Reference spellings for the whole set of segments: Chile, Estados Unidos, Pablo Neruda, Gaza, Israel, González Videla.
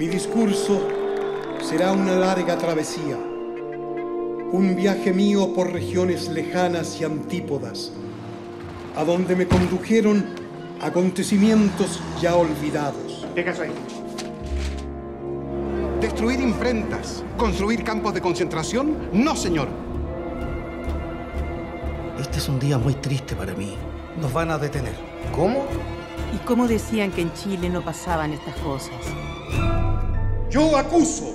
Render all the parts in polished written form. Mi discurso será una larga travesía, un viaje mío por regiones lejanas y antípodas, a donde me condujeron acontecimientos ya olvidados. ¿Qué caso hay? ¿Destruir imprentas? ¿Construir campos de concentración? No, señor. Este es un día muy triste para mí. Nos van a detener. ¿Cómo? ¿Y cómo decían que en Chile no pasaban estas cosas? Yo acuso.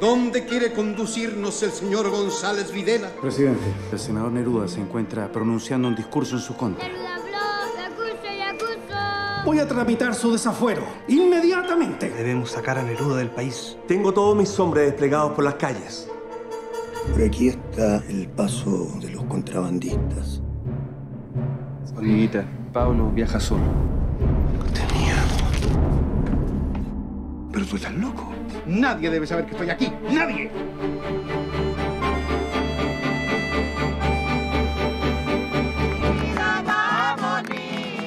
¿Dónde quiere conducirnos el señor González Videla? Presidente, el senador Neruda se encuentra pronunciando un discurso en su contra. Neruda habló, la acuso, la acuso. Voy a tramitar su desafuero, inmediatamente. Debemos sacar a Neruda del país. Tengo todos mis hombres desplegados por las calles. Por aquí está el paso de los contrabandistas. Amiguita, Pablo viaja solo. ¿Pero tú estás loco? Nadie debe saber que estoy aquí. ¡Nadie!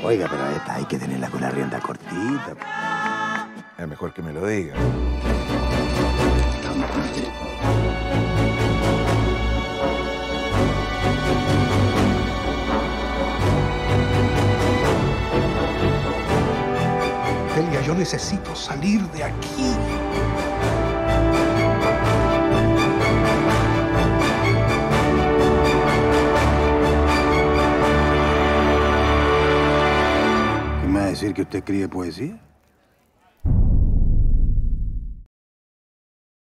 Oiga, pero a esta hay que tenerla con la rienda cortita. Es mejor que me lo diga. Delia, yo necesito salir de aquí. ¿Qué me va a decir que usted escribe poesía?